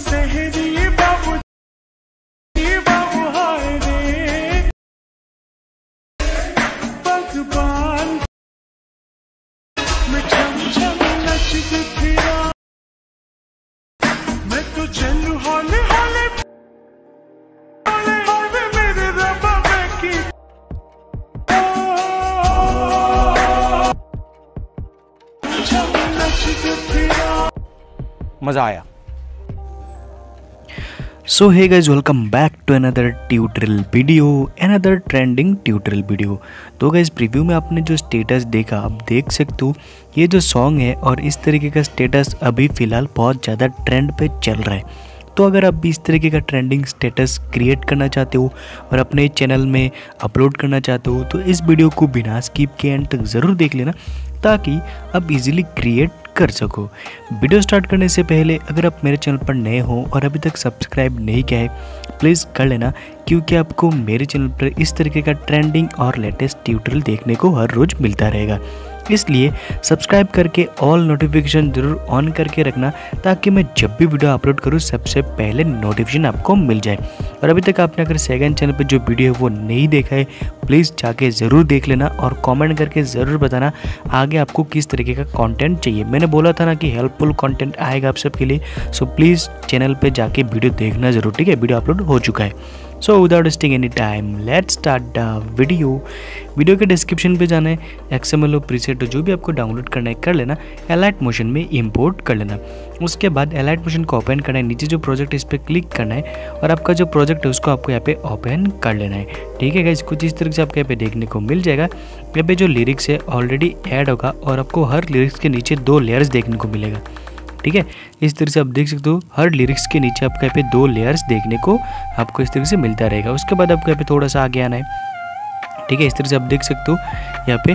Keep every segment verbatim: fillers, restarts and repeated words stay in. सहरी बाबू जी बाबू हाय रे भगवान मैं छम छम नचती फिरा मैं तो चलू हौले हौले हौले हौले मेरे रब्बा मैं की छम नचती फिरा मजा आया। So hey guys welcome back to another tutorial video another trending tutorial video. तो गाइज प्रीव्यू में आपने जो स्टेटस देखा आप देख सकते हो ये जो सॉन्ग है और इस तरीके का स्टेटस अभी फ़िलहाल बहुत ज़्यादा ट्रेंड पे चल रहा है। तो अगर आप भी इस तरीके का ट्रेंडिंग स्टेटस क्रिएट करना चाहते हो और अपने चैनल में अपलोड करना चाहते हो तो इस वीडियो को बिना स्किप के एंड तक ज़रूर देख लेना ताकि आप इजीली क्रिएट कर सको। वीडियो स्टार्ट करने से पहले अगर आप मेरे चैनल पर नए हो और अभी तक सब्सक्राइब नहीं किया है प्लीज़ कर लेना, क्योंकि आपको मेरे चैनल पर इस तरीके का ट्रेंडिंग और लेटेस्ट ट्यूटोरियल देखने को हर रोज़ मिलता रहेगा। इसलिए सब्सक्राइब करके ऑल नोटिफिकेशन जरूर ऑन करके रखना ताकि मैं जब भी वीडियो अपलोड करूँ सबसे पहले नोटिफिकेशन आपको मिल जाए। और अभी तक आपने अगर सेकंड चैनल पर जो वीडियो है वो नहीं देखा है प्लीज़ जाके ज़रूर देख लेना और कमेंट करके ज़रूर बताना आगे आपको किस तरीके का कंटेंट चाहिए। मैंने बोला था ना कि हेल्पफुल कंटेंट आएगा आप सबके लिए, सो प्लीज़ चैनल पर जाके वीडियो देखना ज़रूर, ठीक है। वीडियो अपलोड हो चुका है। So without wasting any time let start the video. Video के डिस्क्रिप्शन पे जाना है, एक्सएमएल और प्रीसेट जो भी आपको डाउनलोड करना है कर लेना, एलाइट मोशन में इंपोर्ट कर लेना। उसके बाद एलाइट मोशन को ओपन करना है, नीचे जो प्रोजेक्ट इस पर क्लिक करना है और आपका जो प्रोजेक्ट है उसको आपको यहाँ पे ओपन कर लेना है, ठीक है गाइस। कुछ इस तरीके से आपको यहाँ पे देखने को मिल जाएगा। यहाँ पे जो लिरिक्स है ऑलरेडी ऐड होगा और आपको हर लिरिक्स के नीचे दो लेयर्स देखने को मिलेगा, ठीक है। इस तरह से आप देख सकते हो हर लिरिक्स के नीचे आपको यहाँ पे दो लेयर्स देखने को आपको इस तरीके से मिलता रहेगा। उसके बाद आपको यहाँ पे थोड़ा सा आगे आना है, ठीक है। इस तरह से आप देख सकते हो यहाँ पे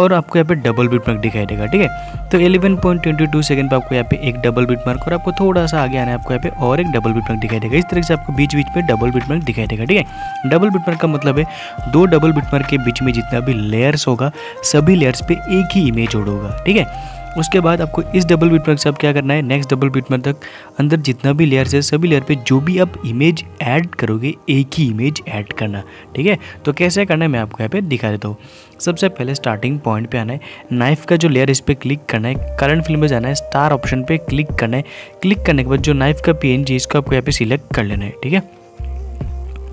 और आपको यहाँ पे डबल बीट मार्क दिखाई देगा, ठीक है। तो ग्यारह पॉइंट दो दो सेकंड पे आपको यहाँ पे एक डबल बीट मार्क और आपको थोड़ा सा आगे आना है, आपको यहाँ पे और एक डबल बीट मार्क दिखाई देगा। इस तरह से आपको बीच बीच में डबल बीट मार्क दिखाई देगा, ठीक है। डबल बीट मार्क का मतलब है दो डबल बीट मार्क के बीच में जितना भी लेयर्स होगा सभी लेयर्स पे एक ही इमेज जोड़ होगा, ठीक है। उसके बाद आपको इस डबल बीट मार्क से आप क्या करना है, नेक्स्ट डबल बीट मार्क तक अंदर जितना भी लेयर्स है सभी लेयर पे जो भी आप इमेज ऐड करोगे एक ही इमेज ऐड करना, ठीक है। तो कैसे करना है मैं आपको यहाँ पे दिखा देता हूँ। सबसे पहले स्टार्टिंग पॉइंट पे आना है, नाइफ का जो लेयर इस पर क्लिक करना है, करंट फिल्म में जाना है, स्टार ऑप्शन पे क्लिक करना है। क्लिक करने के बाद जो नाइफ का पीएनजी इसको आपको यहाँ पे सिलेक्ट कर लेना है, ठीक है।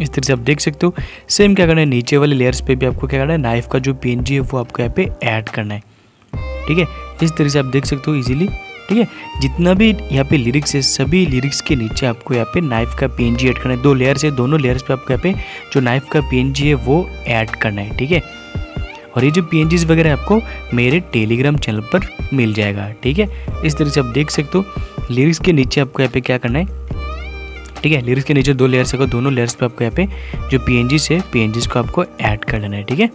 इस तरह से आप देख सकते हो। सेम क्या करना है, नीचे वाले लेयर्स पे भी आपको क्या करना है, नाइफ का जो पीएनजी है वो आपको यहाँ पे ऐड करना है, ठीक है। इस तरीके से आप देख सकते हो इजीली, ठीक है। जितना भी यहाँ पे लिरिक्स है सभी लिरिक्स के नीचे आपको यहाँ पे नाइफ का पीएनजी ऐड करना है। दो लेयर्स है दोनों लेयर्स पे आपको यहाँ पे जो नाइफ का पीएनजी है वो ऐड करना है, ठीक है। और ये जो पीएनजीज वगैरह आपको मेरे टेलीग्राम चैनल पर मिल जाएगा, ठीक है। इस तरीके से आप देख सकते हो लिरिक्स के नीचे आपको यहाँ पे क्या करना है, ठीक है। लिरिक्स के नीचे दो लेयर्स है, दोनों लेयर्स पर आपको यहाँ पे जो पीएनजीज है पीएनजीज को आपको ऐड कर लेना है, ठीक है।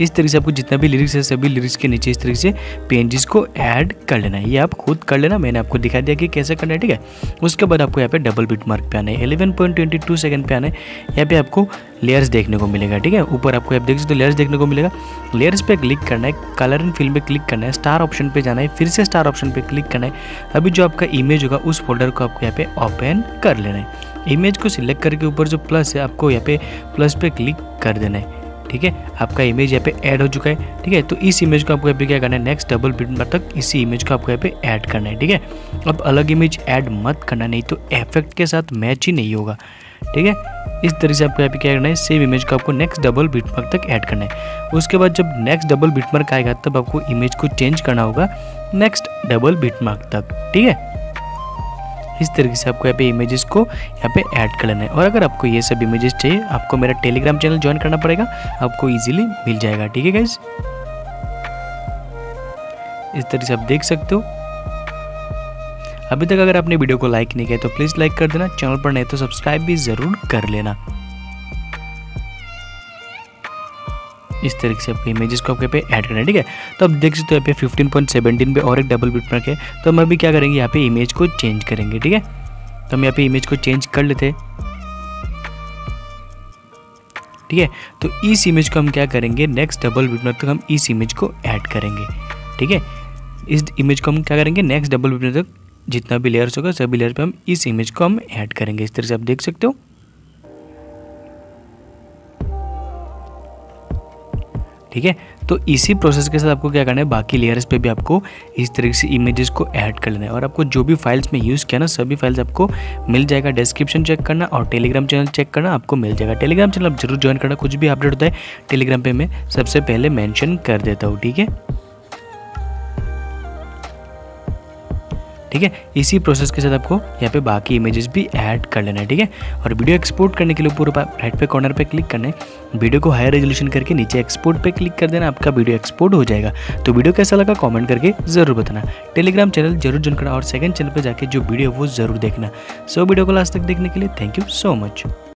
इस तरीके से आपको जितना भी लिरिक्स है सभी लिरिक्स के नीचे इस तरीके से पीएनजीज को ऐड कर लेना है। ये आप खुद कर लेना, मैंने आपको दिखा दिया कि कैसे करना है, ठीक है। उसके बाद आपको यहाँ पे डबल बीट मार्क पे आना है, ग्यारह पॉइंट दो दो सेकंड पे आना है। यहाँ पे आपको लेयर्स देखने को मिलेगा, ठीक है। ऊपर आपको आप देख सकते हो लेयर्स देखने को मिलेगा। लेयर्स पे क्लिक करना है, कलर इन फिल्म पे क्लिक करना है, स्टार ऑप्शन पे जाना है, फिर से स्टार ऑप्शन पे क्लिक करना है। अभी जो आपका इमेज होगा उस फोल्डर को आपको यहाँ पे ओपन कर लेना है। इमेज को सिलेक्ट करके ऊपर जो प्लस है आपको यहाँ पे प्लस पे क्लिक कर देना है, ठीक है। आपका इमेज यहाँ पे ऐड हो चुका है, ठीक है। तो इस इमेज को आपको यहाँ पे क्या करना है, नेक्स्ट डबल बीट मार्क तक इसी इमेज को आपको यहाँ पे ऐड करना है, ठीक है। अब अलग इमेज ऐड मत करना, नहीं तो इफेक्ट के साथ मैच ही नहीं होगा, ठीक है। इस तरीके से आपको यहाँ पे क्या करना है, सेम इमेज को आपको नेक्स्ट डबल बीट मार्क तक ऐड करना है। उसके बाद जब नेक्स्ट डबल बीट मार्क आएगा तब आपको इमेज को चेंज करना होगा नेक्स्ट डबल बीट मार्क तक, ठीक है। इस तरीके से आपको यहाँ पे इमेजेस को यहाँ पे ऐड कर लेना है। और अगर आपको ये सब इमेजेस चाहिए आपको मेरा टेलीग्राम चैनल ज्वाइन करना पड़ेगा, आपको इजीली मिल जाएगा, ठीक है गाइस। इस तरीके से आप देख सकते हो। अभी तक अगर आपने वीडियो को लाइक नहीं किया तो प्लीज लाइक कर देना, चैनल पर नहीं तो सब्सक्राइब भी जरूर कर लेना। इस तरीके से आपके इमेजेस को आपके पे ऐड करना है, ठीक है। तो आप देख सकते हो यहाँ पे पंद्रह पॉइंट सत्रह पे और एक डबल बीट मार्क है, तो हम अभी क्या करेंगे यहाँ पे इमेज को चेंज करेंगे, ठीक है। तो हम यहाँ पे इमेज को चेंज कर लेते हैं, ठीक है। तो इस इमेज को हम क्या करेंगे, नेक्स्ट डबल बीट मार्क तक हम इस इमेज को ऐड करेंगे, ठीक है। इस इमेज को हम क्या करेंगे, नेक्स्ट डबल बीट मार्क तक जितना भी लेयर्स होगा सभी लेयर पे हम इस इमेज को हम ऐड करेंगे। इस तरह से आप देख सकते हो। ठीक है, तो इसी प्रोसेस के साथ आपको क्या करना है, बाकी लेयर्स पे भी आपको इस तरीके से इमेजेस को ऐड कर लेना है। और आपको जो भी फाइल्स में यूज़ किया ना सभी फाइल्स आपको मिल जाएगा। डिस्क्रिप्शन चेक करना और टेलीग्राम चैनल चेक करना, आपको मिल जाएगा। टेलीग्राम चैनल आप जरूर ज्वाइन करना, कुछ भी अपडेट होता है टेलीग्राम पे मैं सबसे पहले मैंशन कर देता हूँ। ठीक है ठीक है इसी प्रोसेस के साथ आपको यहाँ पे बाकी इमेजेस भी ऐड कर लेना है। ठीक है, और वीडियो एक्सपोर्ट करने के लिए ऊपर राइट पे कॉर्नर पे क्लिक करना है, वीडियो को हाई रेजोल्यूशन करके नीचे एक्सपोर्ट पे क्लिक कर देना, आपका वीडियो एक्सपोर्ट हो जाएगा। तो वीडियो कैसा लगा कमेंट करके जरूर बताना, टेलीग्राम चैनल जरूर ज्वाइन करना और सेकंड चैनल पर जाकर जो वीडियो वो जरूर देखना। सो वीडियो को लास्ट तक देखने के लिए थैंक यू सो मच।